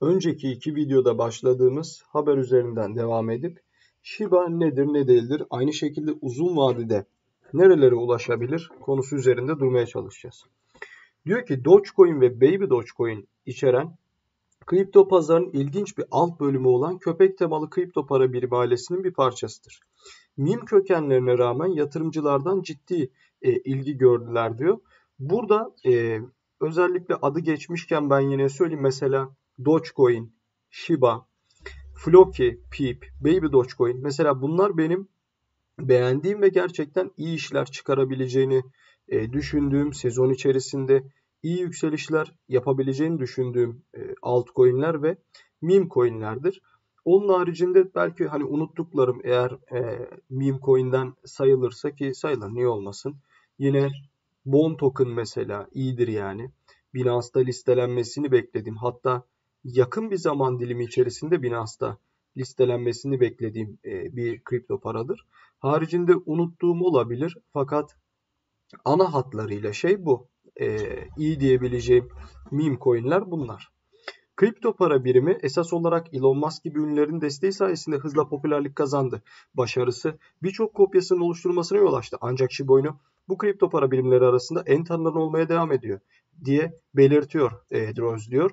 Önceki iki videoda başladığımız haber üzerinden devam edip Shiba nedir ne değildir, aynı şekilde uzun vadede nerelere ulaşabilir konusu üzerinde durmaya çalışacağız. Diyor ki Dogecoin ve Baby Dogecoin içeren kripto pazarının ilginç bir alt bölümü olan köpek temalı kripto para birimi ailesinin bir parçasıdır. Meme kökenlerine rağmen yatırımcılardan ciddi ilgi gördüler diyor. Burada özellikle adı geçmişken ben yine söyleyeyim. Mesela Dogecoin, Shiba, Floki, Peep, Baby Dogecoin. Mesela bunlar benim beğendiğim ve gerçekten iyi işler çıkarabileceğini düşündüğüm, sezon içerisinde iyi yükselişler yapabileceğini düşündüğüm altcoin'ler ve meme coin'lerdir. Onun haricinde belki hani unuttuklarım eğer meme coin'den sayılırsa, ki sayılır niye olmasın. Yine bond token mesela iyidir yani. Binasta listelenmesini beklediğim, hatta yakın bir zaman dilimi içerisinde Binasta listelenmesini beklediğim bir kripto paradır. Haricinde unuttuğum olabilir fakat ana hatlarıyla şey bu. İyi diyebileceğim meme coin'ler bunlar. Kripto para birimi esas olarak Elon Musk gibi ünlülerin desteği sayesinde hızla popülerlik kazandı. Başarısı birçok kopyasının oluşturulmasına yol açtı. Ancak Shiba Inu bu kripto para birimleri arasında en tanınan olmaya devam ediyor diye belirtiyor Droz diyor.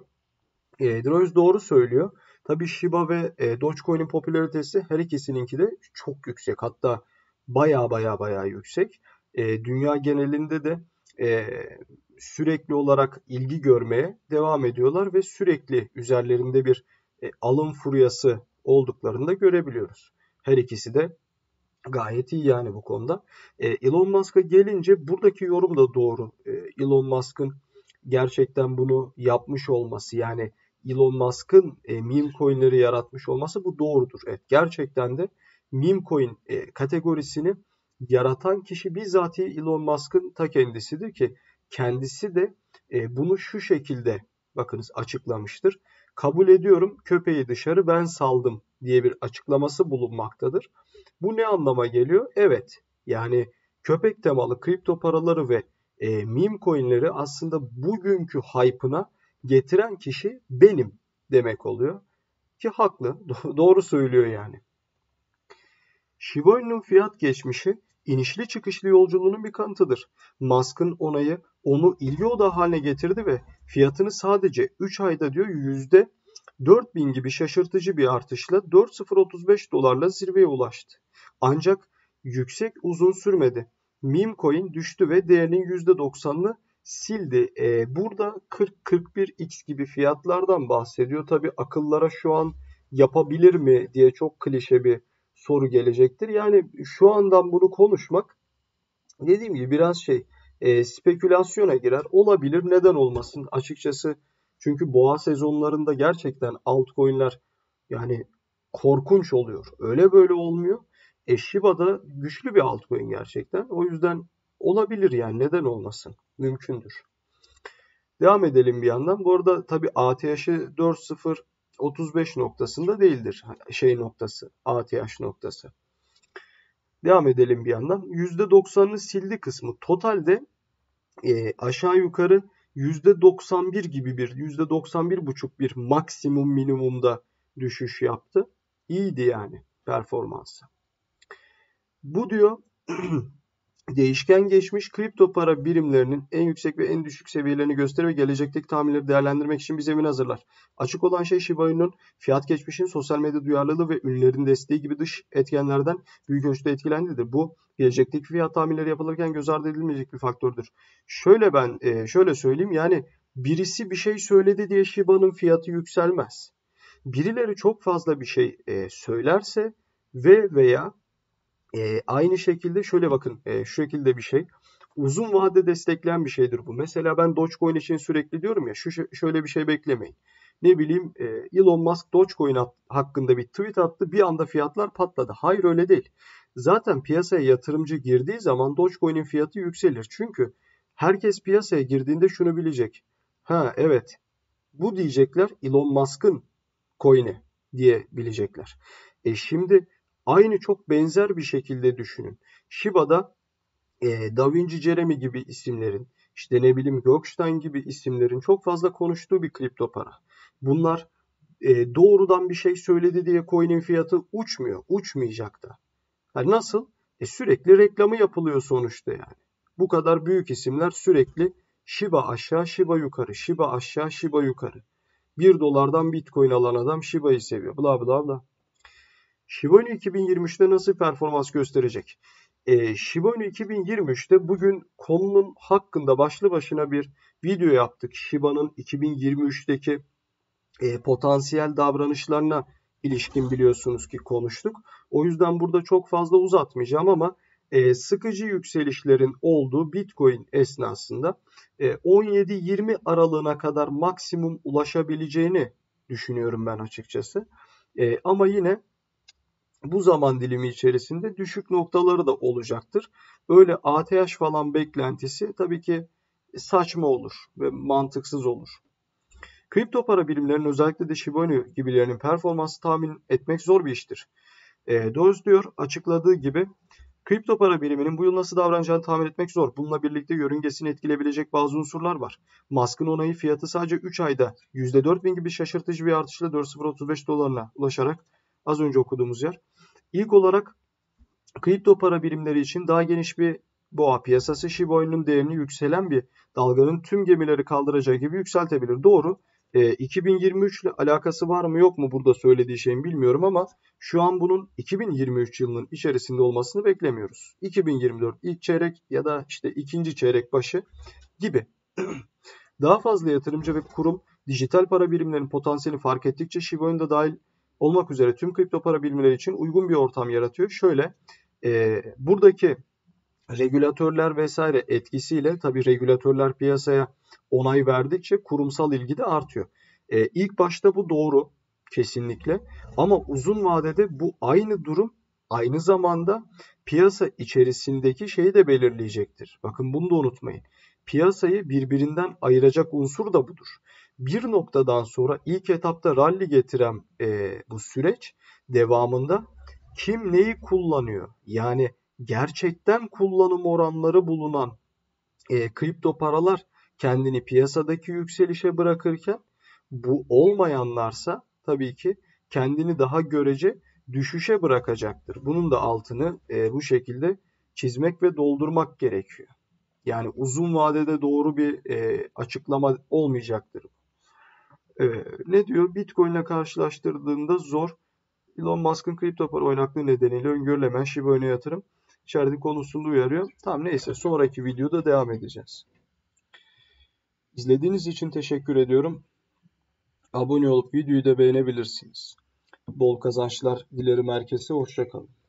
Droz doğru söylüyor. Tabii Shiba ve Dogecoin'in popülaritesi her ikisininki de çok yüksek. Hatta baya yüksek. Dünya genelinde de sürekli olarak ilgi görmeye devam ediyorlar ve sürekli üzerlerinde bir alım furyası olduklarını da görebiliyoruz. Her ikisi de gayet iyi yani bu konuda. Elon Musk'a gelince buradaki yorum da doğru. Elon Musk'ın gerçekten bunu yapmış olması, yani Elon Musk'ın meme coin'leri yaratmış olması bu doğrudur. Evet, gerçekten de meme coin kategorisini yaratan kişi bizatihi Elon Musk'ın ta kendisidir ki kendisi de bunu şu şekilde bakınız açıklamıştır. Kabul ediyorum, köpeği dışarı ben saldım diye bir açıklaması bulunmaktadır. Bu ne anlama geliyor? Evet, yani köpek temalı kripto paraları ve meme coin'leri aslında bugünkü hype'ına getiren kişi benim demek oluyor. Ki haklı, doğru söylüyor yani. Shiba Inu'nun fiyat geçmişi inişli çıkışlı yolculuğunun bir kanıtıdır. Musk'ın onayı onu ilgi odağı haline getirdi ve fiyatını sadece 3 ayda diyor %4000 gibi şaşırtıcı bir artışla 4.035 dolarla zirveye ulaştı. Ancak yüksek uzun sürmedi. Meme coin düştü ve değerinin %90'ını sildi. Burada 40-41x gibi fiyatlardan bahsediyor. Tabii akıllara şu an yapabilir mi diye çok klişe bir soru gelecektir. Yani şu andan bunu konuşmak dediğim gibi biraz spekülasyona girer. Olabilir, neden olmasın açıkçası. Çünkü boğa sezonlarında gerçekten altcoin'ler yani korkunç oluyor. Öyle böyle olmuyor. Shiba da güçlü bir altcoin gerçekten. O yüzden olabilir yani, neden olmasın. Mümkündür. Devam edelim bir yandan. Bu arada tabii ATH'i 4.035 noktasında değildir. ATH noktası. Devam edelim bir yandan. %90'ını sildi kısmı. Totalde aşağı yukarı %91 gibi bir, %91,5 bir maksimum minimumda düşüş yaptı. İyiydi yani performansı. Bu diyor değişken geçmiş kripto para birimlerinin en yüksek ve en düşük seviyelerini gösterir ve gelecekteki tahminleri değerlendirmek için bir zemin hazırlar. Açık olan şey Shiba Inu'nun fiyat geçmişinin sosyal medya duyarlılığı ve ünlülerin desteği gibi dış etkenlerden büyük ölçüde etkilendiğidir. Bu gelecekteki fiyat tahminleri yapılırken göz ardı edilmeyecek bir faktördür. Şöyle söyleyeyim, yani birisi bir şey söyledi diye Shiba'nın fiyatı yükselmez. Birileri çok fazla bir şey söylerse veya aynı şekilde şöyle bakın, şu şekilde bir şey. Uzun vade destekleyen bir şeydir bu. Mesela ben Dogecoin için sürekli diyorum ya, şöyle bir şey beklemeyin. Ne bileyim, Elon Musk Dogecoin hakkında bir tweet attı, bir anda fiyatlar patladı. Hayır, öyle değil. Zaten piyasaya yatırımcı girdiği zaman Dogecoin'in fiyatı yükselir. Çünkü herkes piyasaya girdiğinde şunu bilecek. Ha evet, bu diyecekler Elon Musk'ın coin'i diye bilecekler. Şimdi aynı çok benzer bir şekilde düşünün. Shiba'da Da Vinci Jeremy gibi isimlerin, işte ne bileyim Gökstein gibi isimlerin çok fazla konuştuğu bir kripto para. Bunlar doğrudan bir şey söyledi diye coin'in fiyatı uçmuyor. Uçmayacak da. Yani nasıl? Sürekli reklamı yapılıyor sonuçta yani. Bu kadar büyük isimler sürekli Shiba aşağı, Shiba yukarı, Shiba aşağı, Shiba yukarı. 1 dolardan Bitcoin alan adam Shiba'yı seviyor. Bla bla bla. Shiba Inu 2023'te nasıl performans gösterecek? Shiba Inu 2023'te bugün konunun hakkında başlı başına bir video yaptık. Shiba'nın 2023'teki potansiyel davranışlarına ilişkin biliyorsunuz ki konuştuk. O yüzden burada çok fazla uzatmayacağım ama sıkıcı yükselişlerin olduğu Bitcoin esnasında 17-20 aralığına kadar maksimum ulaşabileceğini düşünüyorum ben açıkçası. Ama yine bu zaman dilimi içerisinde düşük noktaları da olacaktır. Öyle ATH falan beklentisi tabii ki saçma olur ve mantıksız olur. Kripto para birimlerinin özellikle de Shiba Inu gibilerinin performansı tahmin etmek zor bir iştir. Droz diyor açıkladığı gibi kripto para biriminin bu yıl nasıl davranacağını tahmin etmek zor. Bununla birlikte yörüngesini etkileyebilecek bazı unsurlar var. Musk'ın onayı fiyatı sadece 3 ayda %4000 gibi şaşırtıcı bir artışla 4.035 dolarına ulaşarak az önce okuduğumuz yer. İlk olarak kripto para birimleri için daha geniş bir boğa piyasası Shiba Inu'nun değerini yükselen bir dalganın tüm gemileri kaldıracağı gibi yükseltebilir. Doğru. 2023 ile alakası var mı yok mu burada söylediği şeyin bilmiyorum ama şu an bunun 2023 yılının içerisinde olmasını beklemiyoruz. 2024 ilk çeyrek ya da işte ikinci çeyrek başı gibi. Daha fazla yatırımcı ve kurum dijital para birimlerinin potansiyelini fark ettikçe Shiba Inu'da dahil olmak üzere tüm kripto para birimleri için uygun bir ortam yaratıyor. Şöyle buradaki regülatörler vesaire etkisiyle tabii regülatörler piyasaya onay verdikçe kurumsal ilgi de artıyor. İlk başta bu doğru kesinlikle ama uzun vadede bu aynı durum aynı zamanda piyasa içerisindeki şeyi de belirleyecektir. Bakın bunu da unutmayın. Piyasayı birbirinden ayıracak unsur da budur. Bir noktadan sonra ilk etapta rally getiren bu süreç devamında kim neyi kullanıyor? Yani gerçekten kullanım oranları bulunan kripto paralar kendini piyasadaki yükselişe bırakırken bu olmayanlarsa tabii ki kendini daha görece düşüşe bırakacaktır. Bunun da altını bu şekilde çizmek ve doldurmak gerekiyor. Yani uzun vadede doğru bir açıklama olmayacaktır. Ne diyor? Bitcoin ile karşılaştırdığında zor. Elon Musk'ın kripto para oynaklığı nedeniyle öngörülemeyen Shiba Inu yatırım içerdiği konusunda uyarıyor. Tamam neyse sonraki videoda devam edeceğiz. İzlediğiniz için teşekkür ediyorum. Abone olup videoyu da beğenebilirsiniz. Bol kazançlar dilerim herkese. Hoşça kalın.